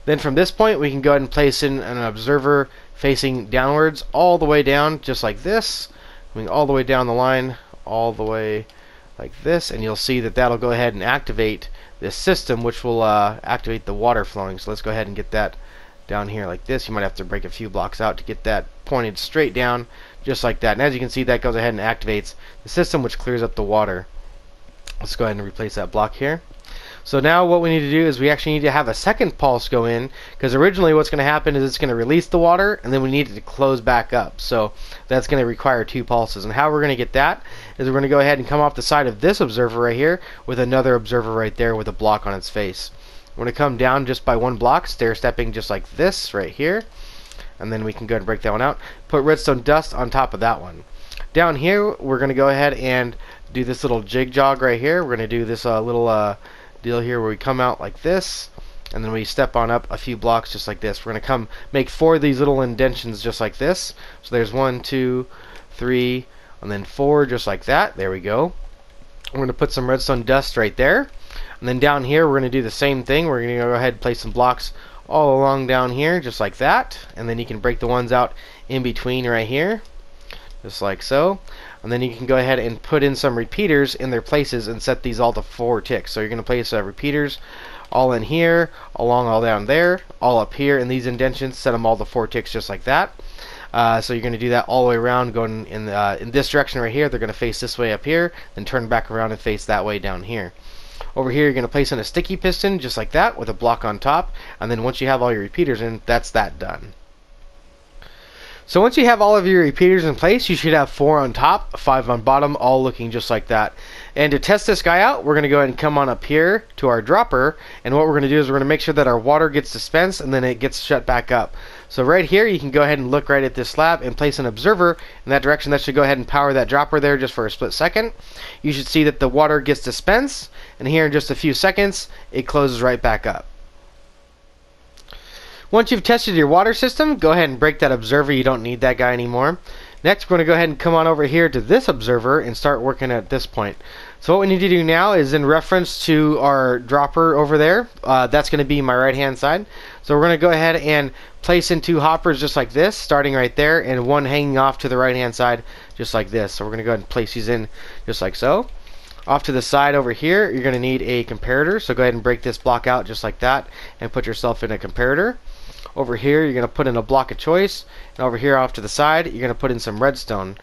Then from this point we can go ahead and place in an observer facing downwards all the way down just like this, going all the way down the line all the way like this, and you'll see that that'll go ahead and activate this system, which will uh, activate the water flowing. So let's go ahead and get that down here like this. You might have to break a few blocks out to get that pointed straight down just like that, and as you can see that goes ahead and activates the system, which clears up the water. Let's go ahead and replace that block here. So now what we need to do is we actually need to have a second pulse go in, because originally what's going to happen is it's going to release the water and then we need it to close back up. So that's going to require two pulses, and how we're going to get that is we're going to go ahead and come off the side of this observer right here with another observer right there with a block on its face. We're going to come down just by one block, stair stepping just like this right here, and then we can go ahead and break that one out, put redstone dust on top of that one. Down here we're going to go ahead and do this little jig jog right here. We're going to do this uh, little uh, deal here where we come out like this, and then we step on up a few blocks just like this. We're going to come make four of these little indentions just like this. So there's one, two, three, and then four just like that. There we go. We're going to put some redstone dust right there, and then down here we're going to do the same thing. We're going to go ahead and place some blocks all along down here just like that, and then you can break the ones out in between right here just like so. And then you can go ahead and put in some repeaters in their places and set these all to four ticks. So you're going to place uh, repeaters all in here, along all down there, all up here in these indentions, set them all to four ticks just like that. Uh, so you're going to do that all the way around, going in, the, uh, in this direction right here. They're going to face this way up here, then turn back around and face that way down here. Over here you're going to place in a sticky piston just like that with a block on top, and then once you have all your repeaters in, that's that done. So once you have all of your repeaters in place, you should have four on top, five on bottom, all looking just like that. And to test this guy out, we're going to go ahead and come on up here to our dropper, and what we're going to do is we're going to make sure that our water gets dispensed and then it gets shut back up. So right here you can go ahead and look right at this slab and place an observer in that direction. That should go ahead and power that dropper there just for a split second. You should see that the water gets dispensed, and here in just a few seconds it closes right back up. Once you've tested your water system, go ahead and break that observer. You don't need that guy anymore. Next, we're going to go ahead and come on over here to this observer and start working at this point. So what we need to do now is in reference to our dropper over there, uh, that's going to be my right hand side. So we're going to go ahead and place in two hoppers just like this, starting right there, and one hanging off to the right hand side just like this. So we're going to go ahead and place these in just like so. Off to the side over here, you're going to need a comparator. So go ahead and break this block out just like that and put yourself in a comparator. Over here, you're going to put in a block of choice. And over here off to the side, you're going to put in some redstone.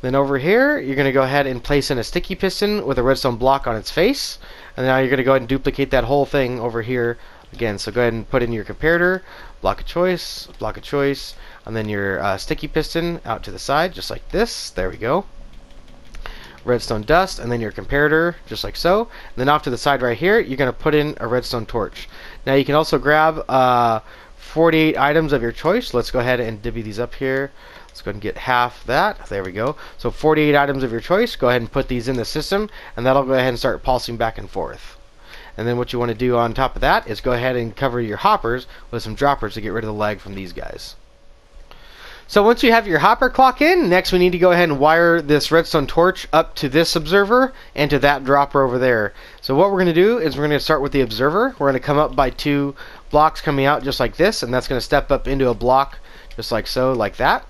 Then over here, you're going to go ahead and place in a sticky piston with a redstone block on its face. And now you're going to go ahead and duplicate that whole thing over here again. So go ahead and put in your comparator, block of choice, block of choice, and then your uh, sticky piston out to the side, just like this. There we go. Redstone dust, and then your comparator, just like so. And then off to the side right here, you're going to put in a redstone torch. Now you can also grab uh, forty-eight items of your choice. Let's go ahead and divvy these up here. Let's go ahead and get half that. There we go. So forty-eight items of your choice. Go ahead and put these in the system, and that'll go ahead and start pulsing back and forth. And then what you want to do on top of that is go ahead and cover your hoppers with some droppers to get rid of the lag from these guys. So once you have your hopper clock in, next we need to go ahead and wire this redstone torch up to this observer and to that dropper over there. So what we're going to do is we're going to start with the observer. We're going to come up by two blocks coming out just like this, and that's going to step up into a block just like so, like that.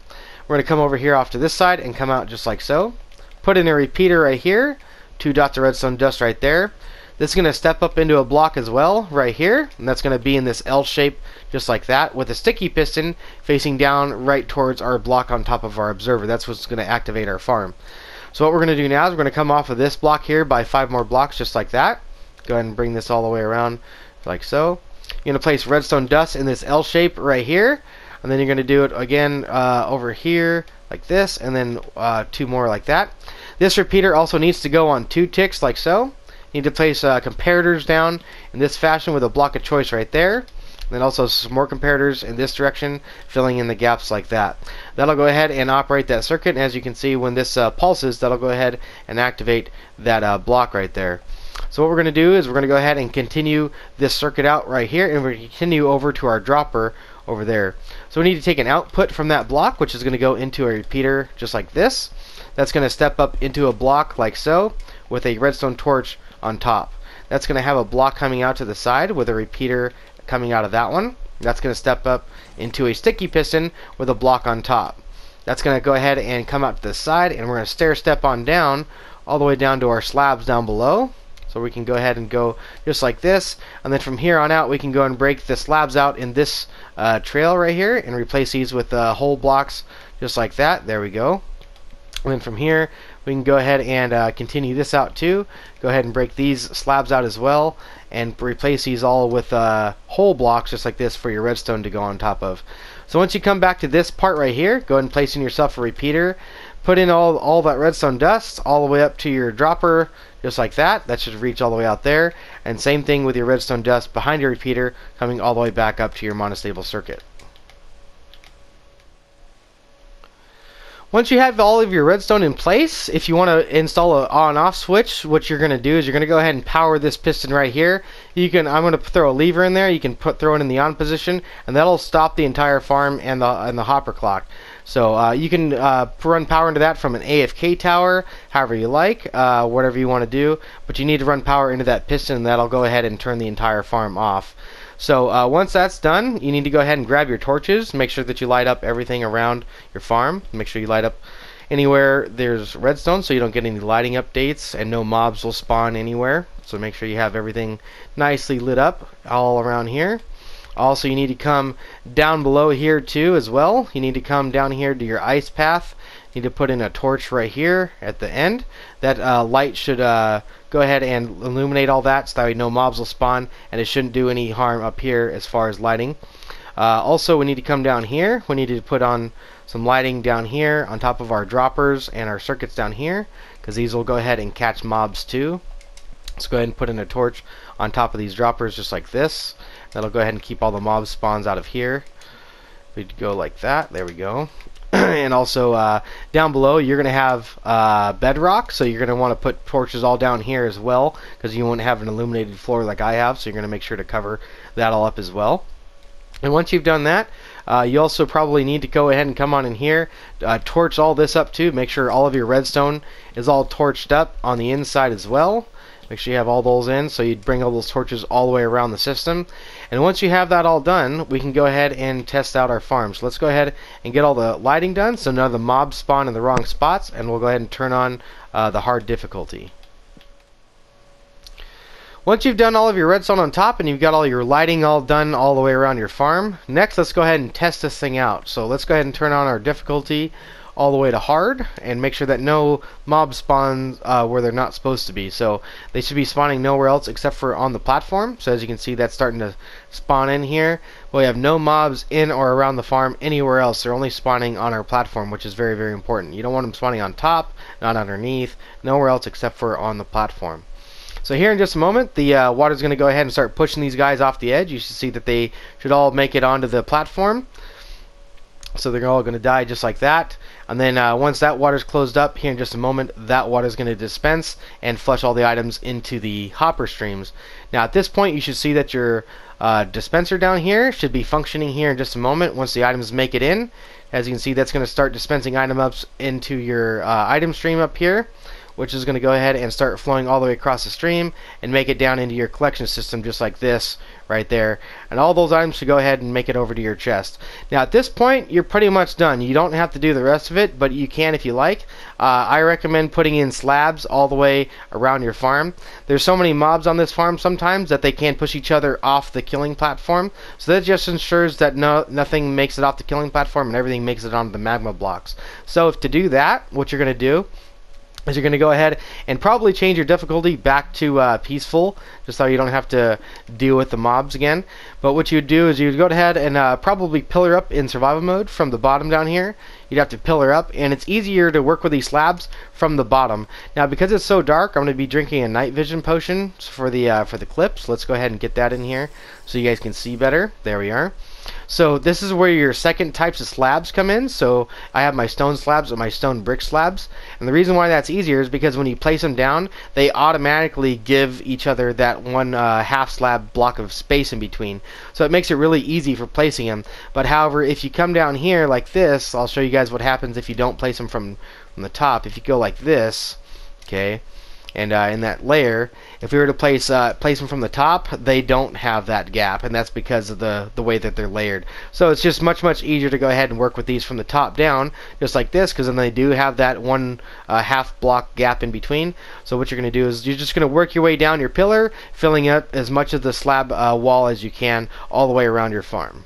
We're going to come over here off to this side and come out just like so. Put in a repeater right here, two dots of redstone dust right there. This is going to step up into a block as well right here, and that's going to be in this L shape just like that with a sticky piston facing down right towards our block on top of our observer. That's what's going to activate our farm. So what we're going to do now is we're going to come off of this block here by five more blocks just like that. Go ahead and bring this all the way around like so. You're going to place redstone dust in this L shape right here. And then you're going to do it again uh, over here like this, and then uh, two more like that. This repeater also needs to go on two ticks like so. You need to place uh, comparators down in this fashion with a block of choice right there. And then also some more comparators in this direction, filling in the gaps like that. That'll go ahead and operate that circuit. And as you can see, when this uh, pulses, that'll go ahead and activate that uh, block right there. So what we're going to do is we're going to go ahead and continue this circuit out right here, and we're going to continue over to our dropper over there. So we need to take an output from that block, which is going to go into a repeater just like this. That's going to step up into a block like so with a redstone torch on top. That's going to have a block coming out to the side with a repeater coming out of that one. That's going to step up into a sticky piston with a block on top. That's going to go ahead and come out to the side, and we're going to stair step on down all the way down to our slabs down below. So we can go ahead and go just like this, and then from here on out we can go and break the slabs out in this uh, trail right here and replace these with uh, whole blocks just like that. There we go. And then from here we can go ahead and uh, continue this out too. Go ahead and break these slabs out as well and replace these all with uh, whole blocks just like this for your redstone to go on top of. So once you come back to this part right here, go ahead and place in yourself a repeater. Put in all, all that redstone dust all the way up to your dropper, just like that. That should reach all the way out there. And same thing with your redstone dust behind your repeater, coming all the way back up to your monostable circuit. Once you have all of your redstone in place, if you want to install an on-off switch, what you're going to do is you're going to go ahead and power this piston right here. You can, I'm going to throw a lever in there. You can put throw it in the on position, and that'll stop the entire farm and the and the hopper clock. So uh, you can uh, run power into that from an A F K tower, however you like, uh, whatever you want to do. But you need to run power into that piston, and that'll go ahead and turn the entire farm off. So uh, once that's done, you need to go ahead and grab your torches. Make sure that you light up everything around your farm. Make sure you light up anywhere there's redstone so you don't get any lighting updates, and no mobs will spawn anywhere. So make sure you have everything nicely lit up all around here. Also, you need to come down below here too as well. You need to come down here to your ice path. You need to put in a torch right here at the end. That uh, light should uh, go ahead and illuminate all that so that way no mobs will spawn, and it shouldn't do any harm up here as far as lighting. Uh, also, we need to come down here. We need to put on some lighting down here on top of our droppers and our circuits down here, because these will go ahead and catch mobs too. Let's go ahead and put in a torch on top of these droppers just like this. That'll go ahead and keep all the mob spawns out of here. We'd go like that. There we go. And also uh, down below you're going to have uh, bedrock, so you're going to want to put torches all down here as well, because you won't have an illuminated floor like I have, so you're going to make sure to cover that all up as well. And once you've done that, Uh, you also probably need to go ahead and come on in here, uh, torch all this up too. Make sure all of your redstone is all torched up on the inside as well. Make sure you have all those in, so you'd bring all those torches all the way around the system. And once you have that all done, we can go ahead and test out our farm. So let's go ahead and get all the lighting done so none of the mobs spawn in the wrong spots, and we'll go ahead and turn on uh, the hard difficulty. Once you've done all of your redstone on top and you've got all your lighting all done all the way around your farm, next let's go ahead and test this thing out. So let's go ahead and turn on our difficulty all the way to hard and make sure that no mob spawns uh, where they're not supposed to be. So they should be spawning nowhere else except for on the platform. So as you can see, that's starting to spawn in here. We have no mobs in or around the farm anywhere else. They're only spawning on our platform, which is very, very important. You don't want them spawning on top, not underneath, nowhere else except for on the platform. So here in just a moment, the uh, water's going to go ahead and start pushing these guys off the edge. You should see that they should all make it onto the platform. So they're all going to die just like that. And then uh, once that water's closed up, here in just a moment, that water's going to dispense and flush all the items into the hopper streams. Now at this point, you should see that your uh, dispenser down here should be functioning here in just a moment once the items make it in. As you can see, that's going to start dispensing item ups into your uh, item stream up here, which is going to go ahead and start flowing all the way across the stream and make it down into your collection system just like this right there. And all those items should go ahead and make it over to your chest. Now at this point, you're pretty much done. You don't have to do the rest of it, but you can if you like. Uh, I recommend putting in slabs all the way around your farm. There's so many mobs on this farm sometimes that they can push each other off the killing platform. So that just ensures that no, nothing makes it off the killing platform and everything makes it onto the magma blocks. So if to do that, what you're going to do is you're going to go ahead and probably change your difficulty back to uh, peaceful, just so you don't have to deal with the mobs again. But what you do is you'd go ahead and uh, probably pillar up in survival mode from the bottom down here. You'd have to pillar up, and it's easier to work with these slabs from the bottom. Now because it's so dark, I'm going to be drinking a night vision potion for the uh, for the clips. Let's go ahead and get that in here so you guys can see better. There we are. So this is where your second types of slabs come in. So I have my stone slabs and my stone brick slabs. And the reason why that's easier is because when you place them down, they automatically give each other that one uh, half slab block of space in between. So it makes it really easy for placing them. But however, if you come down here like this, I'll show you guys what happens if you don't place them from, from the top. If you go like this, okay, and uh, in that layer, if we were to place uh, place them from the top, they don't have that gap, and that's because of the the way that they're layered. So it's just much much easier to go ahead and work with these from the top down, just like this, because then they do have that one uh, half block gap in between. So what you're going to do is you're just going to work your way down your pillar, filling up as much of the slab uh, wall as you can all the way around your farm.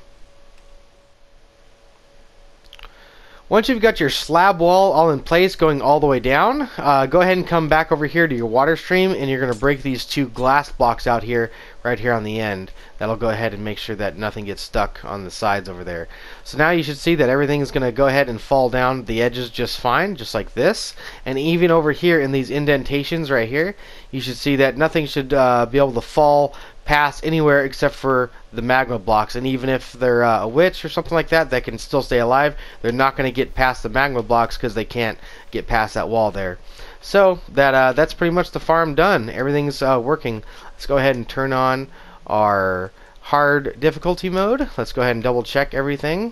Once you've got your slab wall all in place going all the way down, uh, go ahead and come back over here to your water stream, and you're going to break these two glass blocks out here, right here on the end. That'll go ahead and make sure that nothing gets stuck on the sides over there. So now you should see that everything is going to go ahead and fall down the edges just fine, just like this. And even over here in these indentations right here, you should see that nothing should uh, be able to fall past anywhere except for the magma blocks. And even if they're uh, a witch or something like that that can still stay alive, they're not going to get past the magma blocks because they can't get past that wall there. So that uh, that's pretty much the farm done. Everything's uh, working. Let's go ahead and turn on our hard difficulty mode. Let's go ahead and double check everything.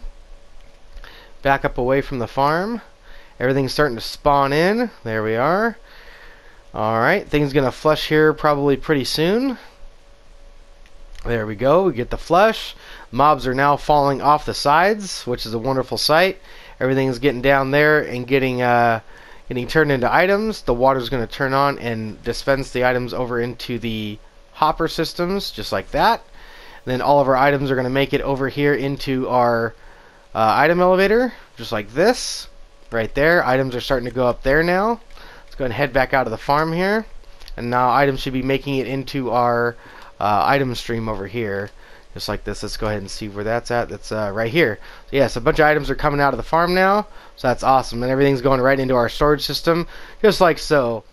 Back up away from the farm. Everything's starting to spawn in. There we are. Alright, things gonna flush here probably pretty soon. There we go, we get the flush. Mobs are now falling off the sides, which is a wonderful sight. Everything's getting down there and getting uh, getting turned into items. The water's going to turn on and dispense the items over into the hopper systems, just like that. And then all of our items are going to make it over here into our uh, item elevator, just like this. Right there, items are starting to go up there now. Let's go ahead and head back out of the farm here. And now items should be making it into our Uh, item stream over here, just like this. Let's go ahead and see where that's at. That's uh, right here. So yes, a bunch of items are coming out of the farm now, so that's awesome. And everything's going right into our storage system, just like so.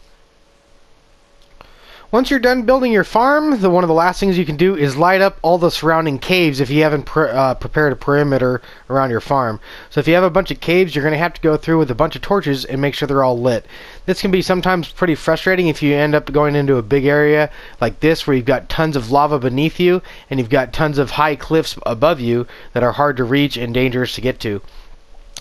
Once you're done building your farm, the one of the last things you can do is light up all the surrounding caves if you haven't pre uh, prepared a perimeter around your farm. So if you have a bunch of caves, you're going to have to go through with a bunch of torches and make sure they're all lit. This can be sometimes pretty frustrating if you end up going into a big area like this where you've got tons of lava beneath you and you've got tons of high cliffs above you that are hard to reach and dangerous to get to.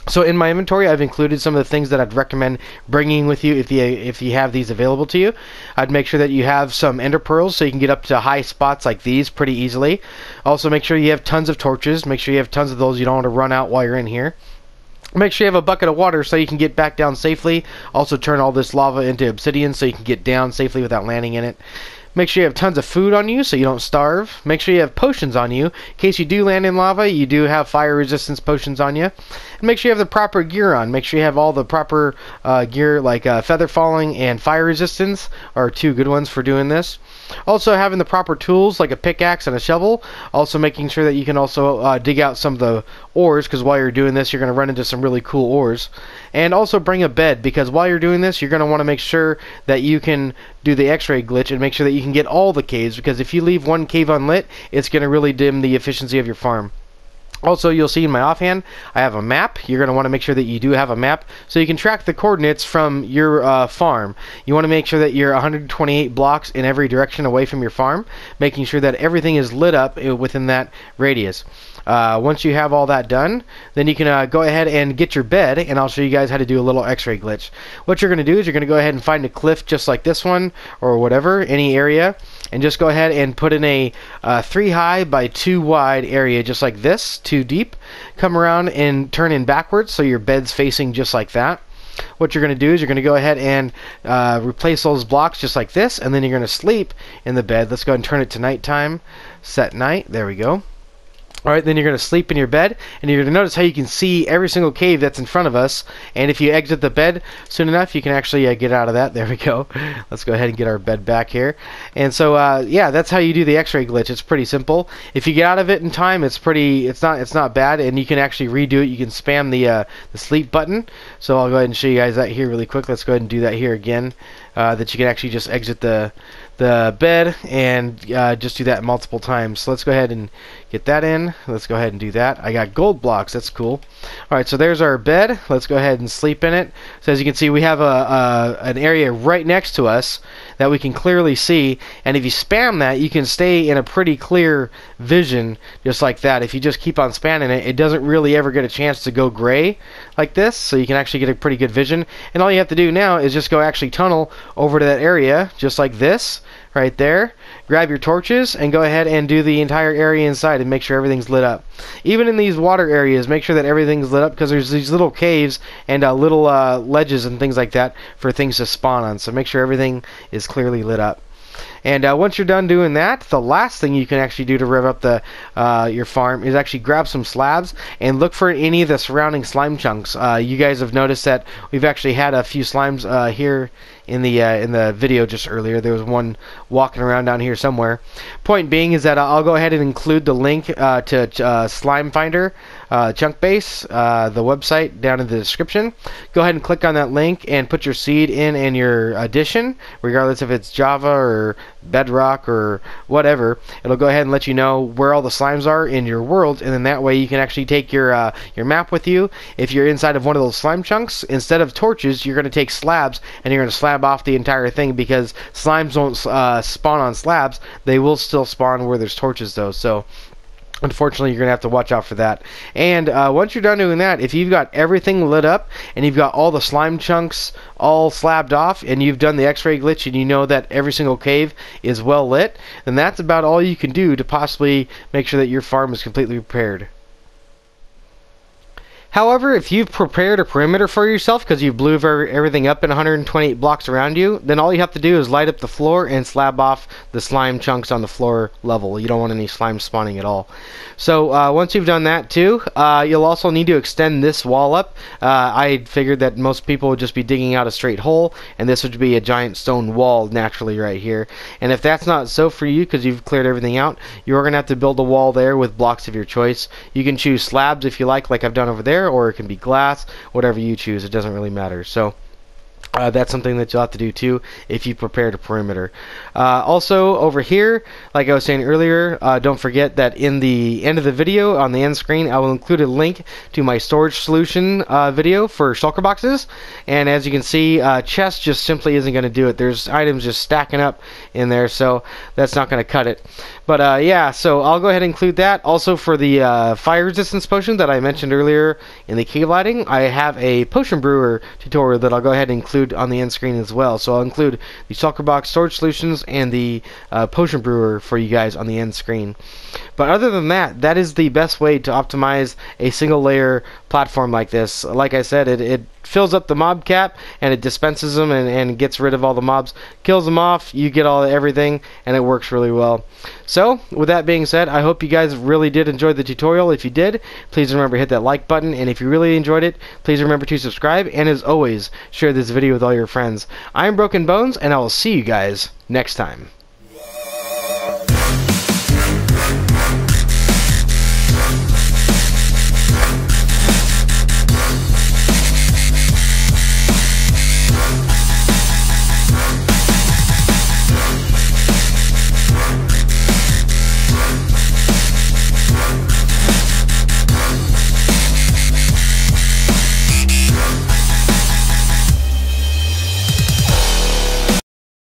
So in my inventory, I've included some of the things that I'd recommend bringing with you if you if you have these available to you. I'd make sure that you have some ender pearls so you can get up to high spots like these pretty easily. Also, make sure you have tons of torches. Make sure you have tons of those. You don't want to run out while you're in here. Make sure you have a bucket of water so you can get back down safely. Also, turn all this lava into obsidian so you can get down safely without landing in it. Make sure you have tons of food on you so you don't starve. Make sure you have potions on you. In case you do land in lava, you do have fire resistance potions on you. And make sure you have the proper gear on. Make sure you have all the proper uh, gear, like uh, feather falling and fire resistance are two good ones for doing this. Also having the proper tools like a pickaxe and a shovel. Also making sure that you can also uh, dig out some of the ores, because while you're doing this you're going to run into some really cool ores. And also bring a bed, because while you're doing this you're going to want to make sure that you can do the x-ray glitch and make sure that you can get all the caves, because if you leave one cave unlit it's going to really dim the efficiency of your farm. Also, you'll see in my offhand, I have a map. You're going to want to make sure that you do have a map so you can track the coordinates from your uh, farm. You want to make sure that you're one hundred twenty-eight blocks in every direction away from your farm, making sure that everything is lit up within that radius. Uh, once you have all that done, then you can uh, go ahead and get your bed, and I'll show you guys how to do a little x-ray glitch. What you're going to do is you're going to go ahead and find a cliff just like this one or whatever, any area, and just go ahead and put in a uh, three high by two wide area just like this, two deep. Come around and turn in backwards so your bed's facing just like that. What you're going to do is you're going to go ahead and uh, replace those blocks just like this, and then you're going to sleep in the bed. Let's go ahead and turn it to nighttime. Set night. There we go. Alright, then you're going to sleep in your bed, and you're going to notice how you can see every single cave that's in front of us, and if you exit the bed soon enough, you can actually uh, get out of that. There we go. Let's go ahead and get our bed back here. And so, uh, yeah, that's how you do the x-ray glitch. It's pretty simple. If you get out of it in time, it's pretty, it's not, it's not bad, and you can actually redo it. You can spam the, uh, the sleep button. So I'll go ahead and show you guys that here really quick. Let's go ahead and do that here again, uh, that you can actually just exit the the bed and uh, just do that multiple times. So let's go ahead and get that in. Let's go ahead and do that. I got gold blocks. That's cool. Alright, so there's our bed. Let's go ahead and sleep in it. So as you can see, we have a, a an area right next to us that we can clearly see, and if you spam that, you can stay in a pretty clear vision just like that. If you just keep on spamming it, it doesn't really ever get a chance to go gray like this, so you can actually get a pretty good vision. And all you have to do now is just go actually tunnel over to that area just like this right there, grab your torches, and go ahead and do the entire area inside and make sure everything's lit up. Even in these water areas, make sure that everything's lit up, because there's these little caves and uh, little uh, ledges and things like that for things to spawn on, so make sure everything is clearly lit up. And uh, once you're done doing that, the last thing you can actually do to rev up the uh, your farm is actually grab some slabs and look for any of the surrounding slime chunks. Uh, you guys have noticed that we've actually had a few slimes uh, here in the uh, in the video just earlier. There was one walking around down here somewhere. Point being is that I'll go ahead and include the link uh, to uh, Slime Finder, uh, Chunk Base, uh, the website down in the description. Go ahead and click on that link and put your seed in and your addition, regardless if it's Java or Bedrock or whatever. It'll go ahead and let you know where all the slimes are in your world, and then that way you can actually take your uh, your map with you. If you're inside of one of those slime chunks, instead of torches you're going to take slabs, and you're going to slab off the entire thing, because slimes don't uh, spawn on slabs. They will still spawn where there's torches though, so unfortunately, you're going to have to watch out for that. And uh, once you're done doing that, if you've got everything lit up and you've got all the slime chunks all slabbed off and you've done the x-ray glitch and you know that every single cave is well lit, then that's about all you can do to possibly make sure that your farm is completely prepared. However, if you've prepared a perimeter for yourself because you blew everything up in one hundred twenty-eight blocks around you, then all you have to do is light up the floor and slab off the slime chunks on the floor level. You don't want any slime spawning at all. So uh, once you've done that too, uh, you'll also need to extend this wall up. Uh, I figured that most people would just be digging out a straight hole, and this would be a giant stone wall naturally right here. And if that's not so for you because you've cleared everything out, you're going to have to build a wall there with blocks of your choice. You can choose slabs if you like, like I've done over there, or it can be glass, whatever you choose. It doesn't really matter. So Uh, that's something that you'll have to do too if you prepared a perimeter. Uh, also over here, like I was saying earlier, uh, don't forget that in the end of the video, on the end screen, I will include a link to my storage solution uh, video for shulker boxes. And as you can see, uh, chest just simply isn't going to do it. There's items just stacking up in there, so that's not going to cut it. But uh, yeah, so I'll go ahead and include that. Also for the uh, fire resistance potion that I mentioned earlier in the cave lighting, I have a potion brewer tutorial that I'll go ahead and include on the end screen as well. So I'll include the shulker box storage solutions and the uh, potion brewer for you guys on the end screen. But other than that, that is the best way to optimize a single layer platform like this. Like I said, it, it fills up the mob cap and it dispenses them and, and gets rid of all the mobs, kills them off, you get all everything, and it works really well. So with that being said, I hope you guys really did enjoy the tutorial. If you did, please remember to hit that like button, and if you really enjoyed it, please remember to subscribe, and as always, share this video with all your friends. I'm Broken Bones, and I will see you guys next time.